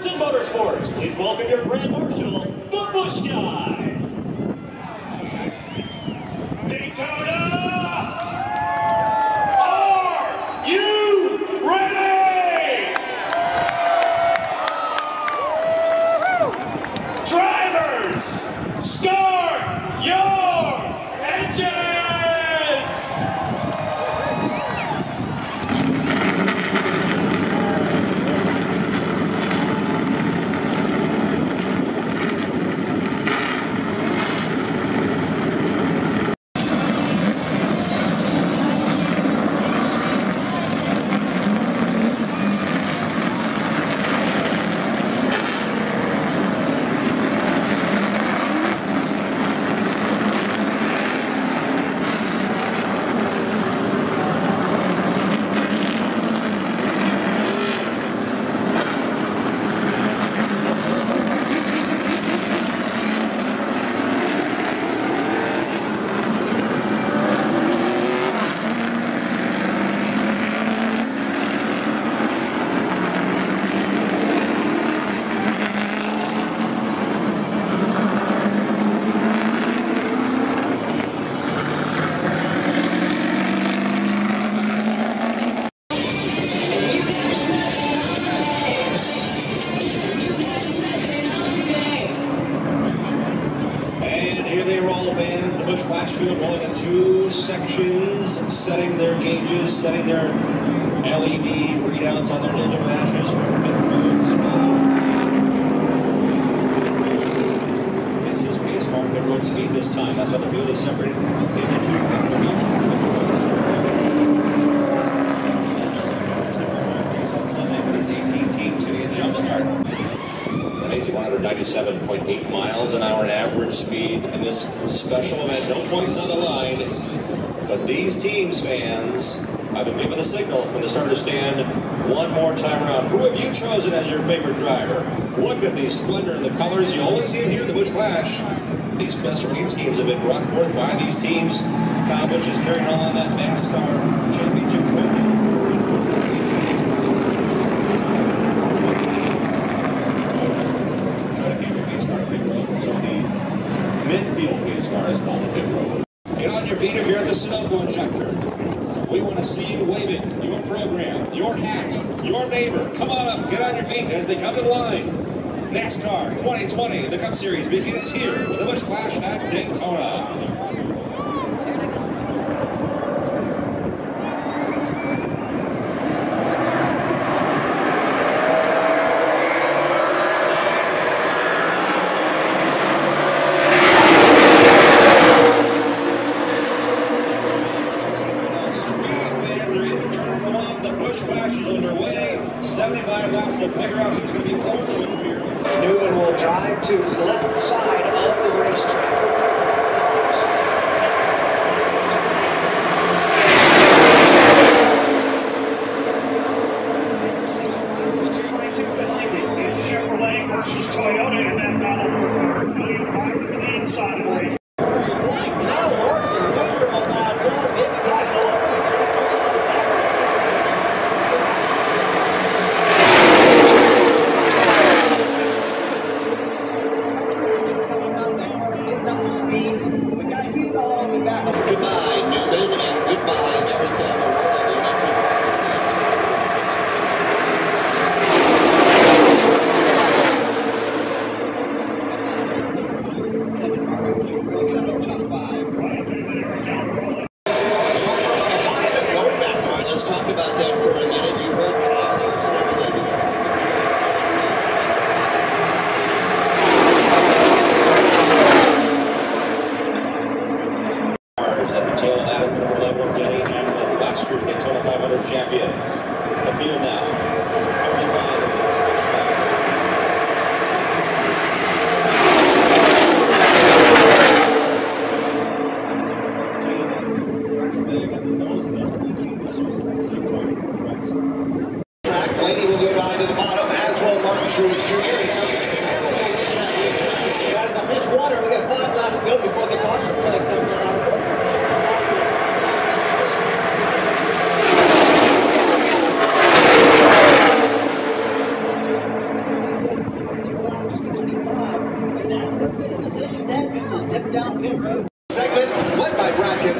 Sports and Motorsports, please welcome your Grand Marshal, the Busch Guy. Daytona! Are you ready? Drivers, start your engines! Setting their gauges, setting their LED readouts on their engine matches. This is pace marked at road speed this time. That's how the field is separated into two race on Sunday for these 18 teams to get a jump start. Amazing 197.8 miles an hour average speed in this special event. No points on the line. But these teams, fans, I've been given the signal from the starter stand one more time around. Who have you chosen as your favorite driver? Look at the splendor and the colors you only see here in the Busch Clash. These best rating schemes have been brought forth by these teams. Kyle Busch is carrying on that NASCAR championship trophy. Try to keep your pace car to pit road, so the midfield pace car is called a pit road. Get on your feet if you're at the Sunoco injector. We want to see you waving, your program, your hat, your neighbor. Come on up, get on your feet as they come to the line. NASCAR 2020, the Cup Series begins here with the Busch Clash at Daytona.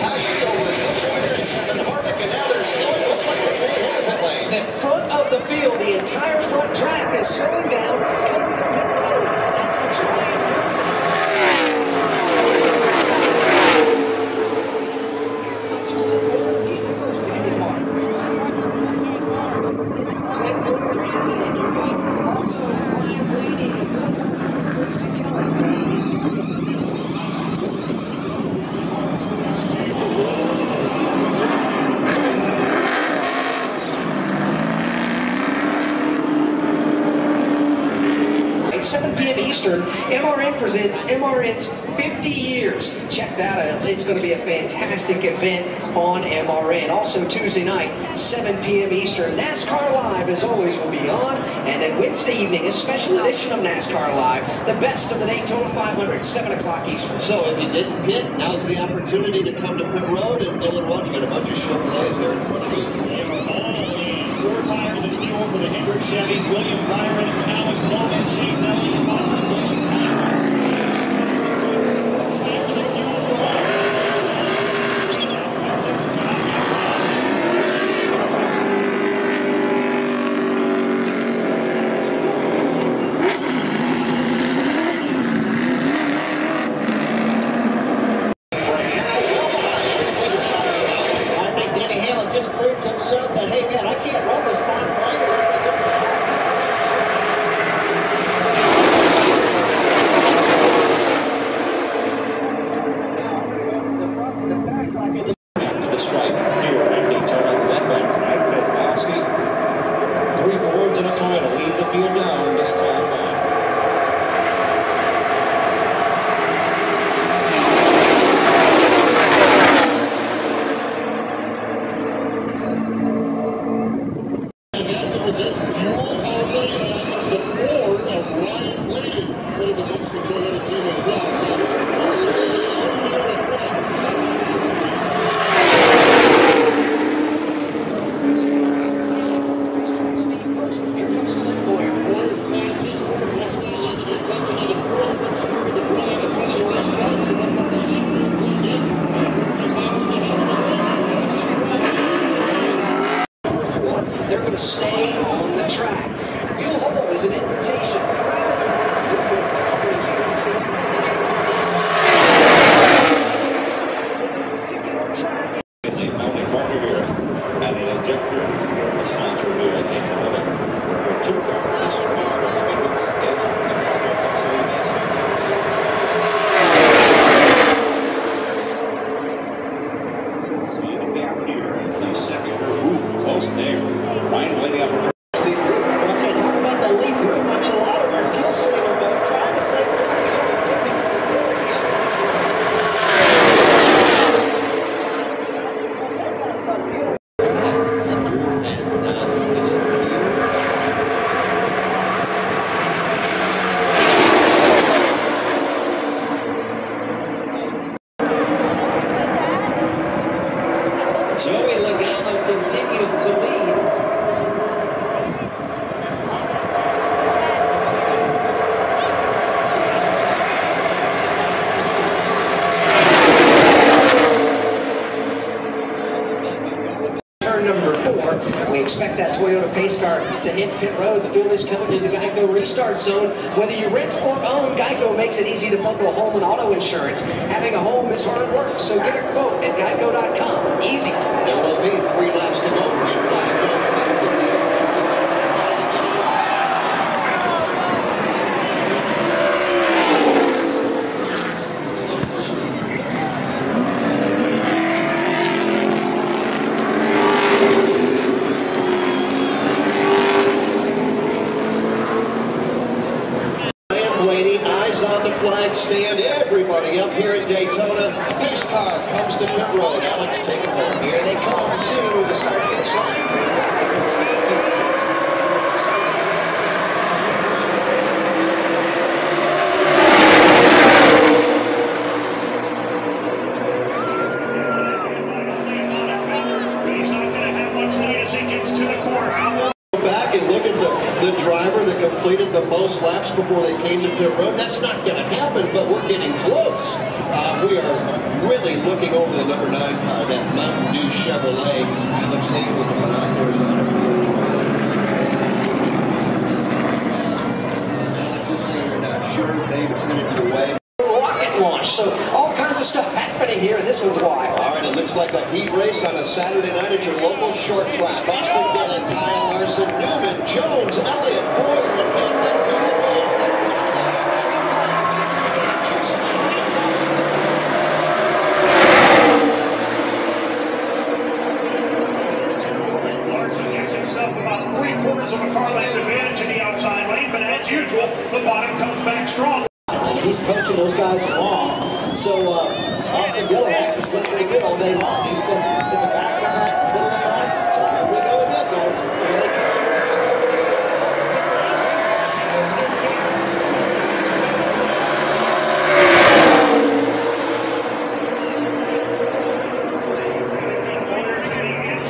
Evans has the overtake the Harvick, and now they're slowing. Looks like they're going into the lane. The front of the field, the entire front track is slowing down. Coming to pit road. He's the first in his mark. Clint Cooper is in a new lane. Also, Ryan Brady goes to Kelly. At 7 p.m. Eastern, MRN presents MRN's 50 years. Check that out. It's going to be a fantastic event on MRN. Also Tuesday night, 7 p.m. Eastern, NASCAR Live, as always, will be on. And then Wednesday evening, a special edition of NASCAR Live, the best of the Daytona 500, 7 o'clock Eastern. So if you didn't get, now's the opportunity to come to pit road. And Dylan Watts, you got a bunch of Chevrolets there in front of you. They were all in. Four tires and fuel for the Hendrick Chevys. William Byron, Alex Bowman, Chase Elliott, Austin Dillon. Coming into the Geico restart zone. Whether you rent or own, Geico makes it easy to bundle home and auto insurance. Having a home is hard work, so get a quote at geico.com. Easy. There will be 3 laps to go. Green flag goes back to the flag stand. Everybody up here at Daytona, NASCAR comes to pit road. the driver that completed the most laps before they came to pit road. That's not going to happen, but we're getting close. We are really looking over the number 9 car, that Mountain Dew Chevrolet. Alex Hayden with the binoculars on it. Just saying you're not sure, Dave, it's headed your way. Rocket launch, so all kinds of stuff happening here, and this one's wild. All right, it looks like a heat race on a Saturday night at your local short track. Austin Dillon, Kyle Larson, Newman, Jones, Elliott, Boyer, and Hamlin. Larson gets himself about 3/4 of a car length advantage in the outside lane, but as usual, the bottom comes back strong. He's coaching those guys along. So, Austin Dillon has been pretty good all day long. He's been in the back of the line, middle of the line. So, here we go with that, guys. Here they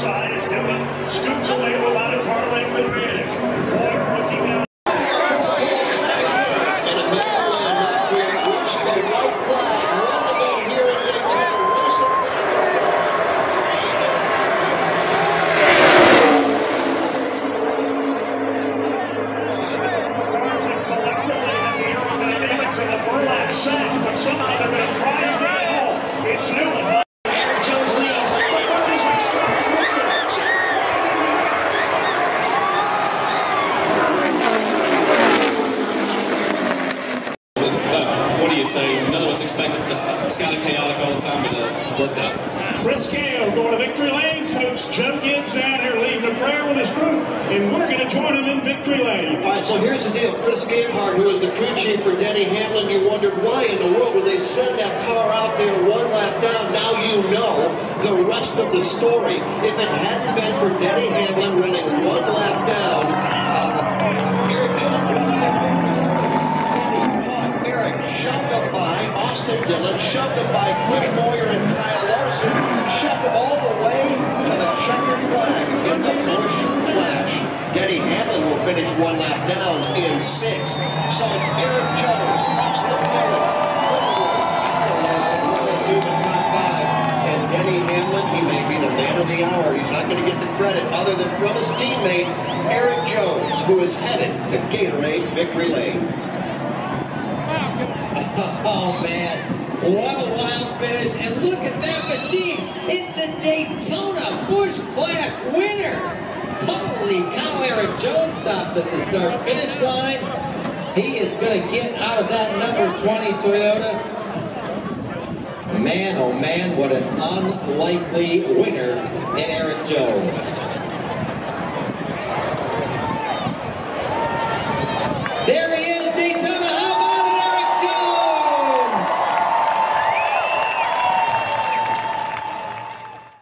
come. Scoots away with about a car length advantage. Boyer looking down. And a man's plan not being reached. The white flag ready to go here in Daytona. Wilson back. Carson collectively have the aerodynamics of the burlap sack, but somehow they're going to try and get it all. It's Newman. Erik Jones leads. The 36 stars Wilson. None of us expected this. It's kind of chaotic all the time, but it worked out. Chris Gabehart going to victory lane. Coach Jeff Gibbs down here leading a prayer with his crew, and we're going to join him in victory lane. All right, so here's the deal. Chris Gabehart, who is the crew chief for Denny Hamlin, you wondered why in the world would they send that car out there one lap down? Now you know the rest of the story. If it hadn't been for Denny Hamlin running one lap down, Erik Jones. Shoved up by Austin Dillon, shoved up by Cliff Moyer and Kyle Larson, shoved them all the way to the checkered flag in the Busch Clash. Denny Hamlin will finish one lap down in 6th. So it's Erik Jones, Austin Dillon, Kyle Larson, William Byron, top 5, and Denny Hamlin. He may be the man of the hour. He's not going to get the credit other than from his teammate Erik Jones, who is headed the Gatorade victory lane. Oh man, what a wild finish, and look at that machine, it's a Daytona Busch Clash winner. Holy cow, Erik Jones stops at the start-finish line. He is going to get out of that number 20 Toyota. Man, oh man, what an unlikely winner in Erik Jones.